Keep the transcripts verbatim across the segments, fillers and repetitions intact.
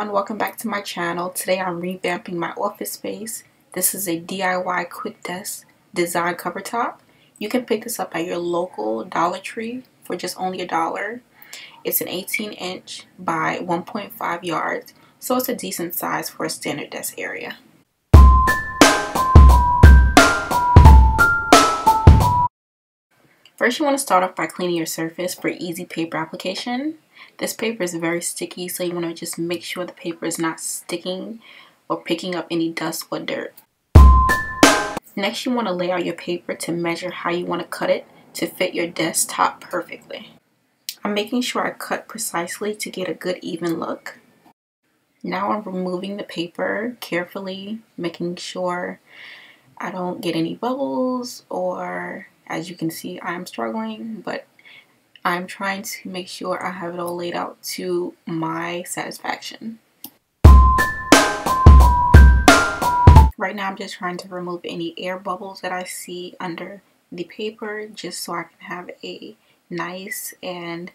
everyone, welcome back to my channel. Today I'm revamping my office space. This is a D I Y quick desk design cover top. You can pick this up at your local Dollar Tree for just only a dollar. It's an eighteen inch by one point five yards, so it's a decent size for a standard desk area. First, you want to start off by cleaning your surface for easy paper application. This paper is very sticky, so you want to just make sure the paper is not sticking or picking up any dust or dirt. Next, you want to lay out your paper to measure how you want to cut it to fit your desk top perfectly. I'm making sure I cut precisely to get a good even look. Now I'm removing the paper carefully, making sure I don't get any bubbles or... As you can see, I'm struggling, but I'm trying to make sure I have it all laid out to my satisfaction. Right now, I'm just trying to remove any air bubbles that I see under the paper, just so I can have a nice and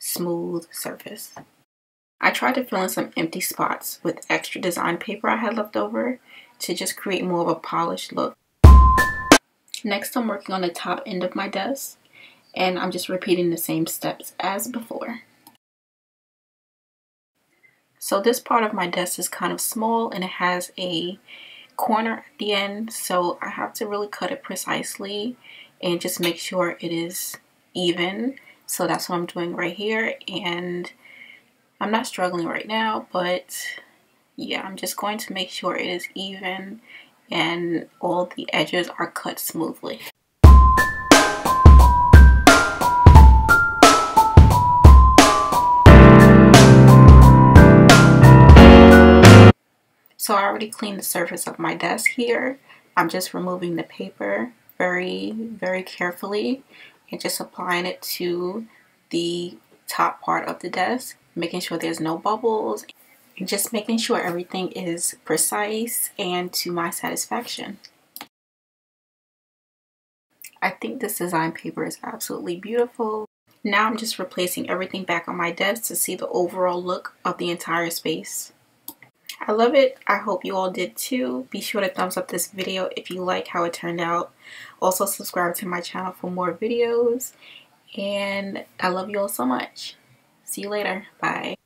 smooth surface. I tried to fill in some empty spots with extra design paper I had left over to just create more of a polished look. Next, I'm working on the top end of my desk, and I'm just repeating the same steps as before. So this part of my desk is kind of small and it has a corner at the end, so I have to really cut it precisely and just make sure it is even. So that's what I'm doing right here, and I'm not struggling right now, but yeah, I'm just going to make sure it is even and all the edges are cut smoothly. So I already cleaned the surface of my desk here. I'm just removing the paper very, very carefully and just applying it to the top part of the desk, making sure there's no bubbles. Just making sure everything is precise and to my satisfaction. I think this design paper is absolutely beautiful. Now I'm just replacing everything back on my desk to see the overall look of the entire space. I love it. I hope you all did too. Be sure to thumbs up this video if you like how it turned out. Also subscribe to my channel for more videos. And I love you all so much. See you later. Bye.